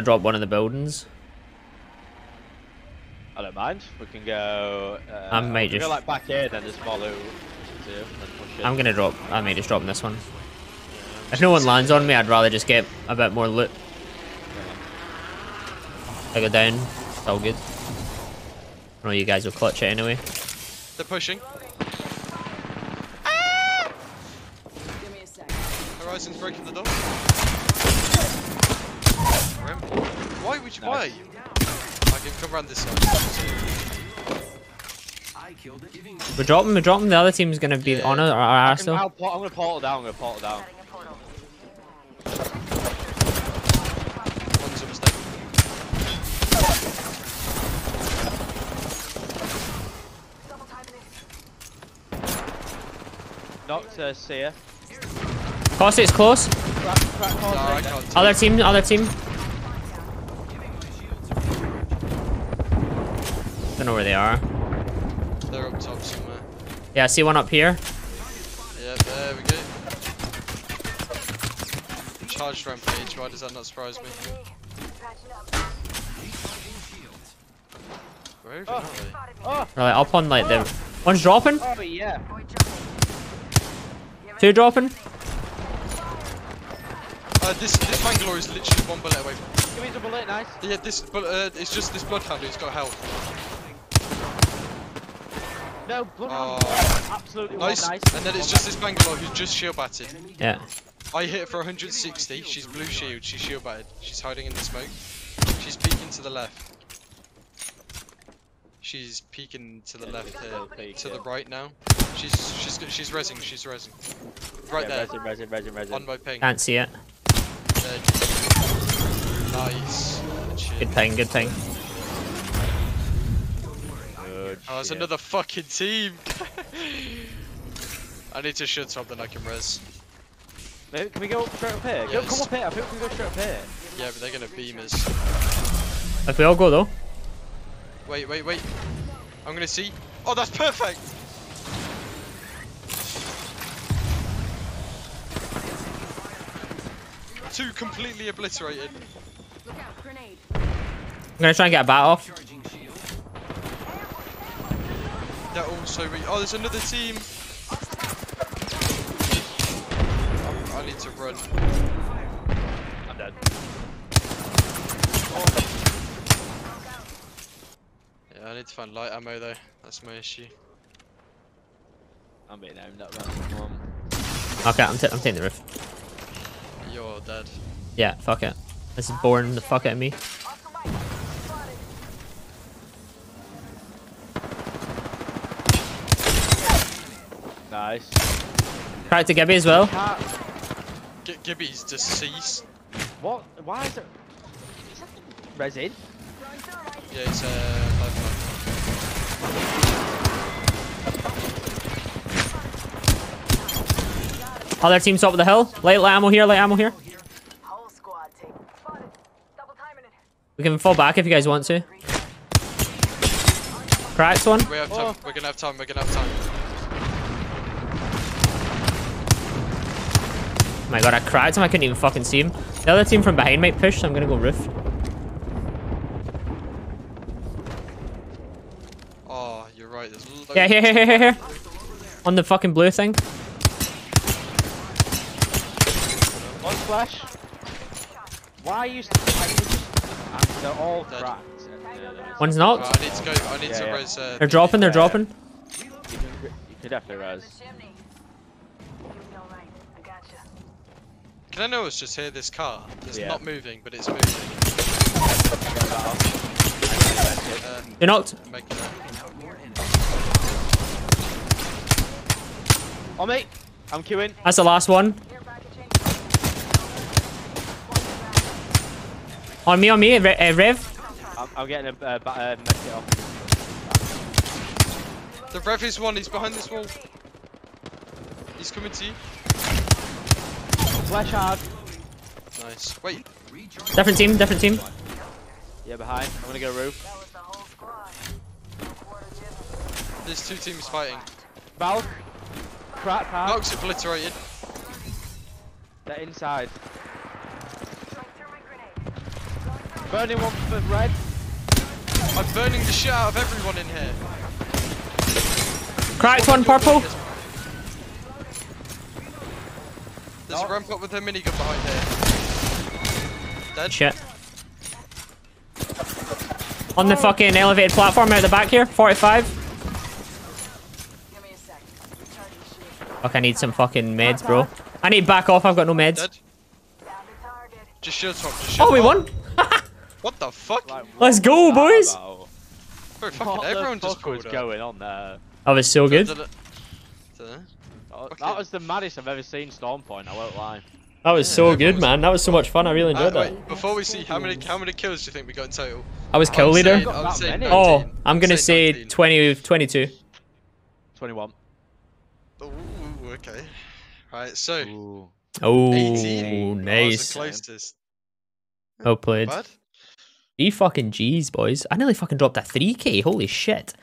Drop one of the buildings. I don't mind. We can go. Go like back here, then just follow. I'm gonna drop. I may just drop in this one. If no one lands on me, I'd rather just get a bit more loot. I go down. It's all good. I know you guys will clutch it anyway. They're pushing. Ah! Give me a second. Horizon's breaking the door. Why would you? No. Why? I can come round this side. We're dropping. We're dropping. The other team's gonna be on our arse. I'm gonna portal down. I'm gonna portal down. One's a mistake. Knocked Seer. Close. It's close. Crack, other team. Other team. I don't know where they are. They're up top somewhere. Yeah, I see one up here. Yeah, there we go. Charged rampage, why does that not surprise me? Where even are they? Right, up on like the... One's dropping? Oh, yeah. Two dropping? This Bangalore is literally one bullet away from... Give me the bullet, nice. Yeah, it's just this Bloodhound who's got health. No, Bloodhound absolutely nice. And then it's just this Bangalore who's just shield batted. Yeah. I hit for 160, she's blue shield, she's shield batted. She's hiding in the smoke. She's peeking to the left. She's peeking to the left here, to the right now. She's rezzing, she's rezzing. Right there. Rezzing. On my ping. Can't see it. Nice. Good ping. Oh, it's another fucking team! I need to shoot something I can res. Can we go straight up here? Yes. Come up here, I think we can go straight up here. Yeah, but they're gonna beam us. If we all go though. Wait. I'm gonna see. Oh, that's perfect! Two completely obliterated. Look out, grenade. I'm gonna try and get a bat off. That also oh, there's another team! I need to run. I'm dead. Oh. Yeah, I need to find light ammo though. That's my issue. I'm being aimed at round one. Okay, I'm taking the roof. You're dead. Yeah, fuck it. This is boring the fuck out of me. Nice. Crack to Gibby as well. Gibby's deceased. What? Why is it? Resin? Yeah, it's lifeline. Other team's up the hill. Light ammo here. Whole squad team spotted. Double timing it. We can fall back if you guys want to. Cracks one. We have time. We're gonna have time. Oh my god, I cracked him, I couldn't even fucking see him. The other team from behind might push, so I'm gonna go roof. Oh, you're right, there's loads. Yeah, here. On the fucking blue thing. One flash. Why are you they're all cracked. One's knocked. Right, I need to res. They're dropping. You could definitely res. Can I know it's just here, this car? It's not moving, but it's moving. You're knocked. On me. I'm queuing. That's the last one. On me, Rev. I'm getting a medkit off. The Rev is one, he's behind this wall. He's coming to you. Flash hard. Nice. Wait. Different team. Yeah, behind. I'm gonna go roof. There's two teams fighting. Valk. Crap hard. Valk's obliterated. They're inside. Burning one for red. I'm burning the shit out of everyone in here. Cracked one purple. There's a ramp up with a minigun behind here. Dead. Shit. On the fucking elevated platform out the back here. 45. Fuck, I need some fucking meds, bro. I need back off, I've got no meds. Dead. Just shield swap, just shield. Oh, we won! What the fuck? Like, what? Let's go, boys! Bro, fucking everyone just was going on there. That was so good. That was the maddest I've ever seen Stormpoint, I won't lie. That was so good, man. That was so much fun. I really enjoyed that. Wait, before we see, how many kills do you think we got in total? I was kill leader. Oh, I'm gonna say 20, 22. 21. Ooh, okay. Right, so. Oh, 18. Nice. Well played. Bad? E fucking G's, boys. I nearly fucking dropped a 3K. Holy shit.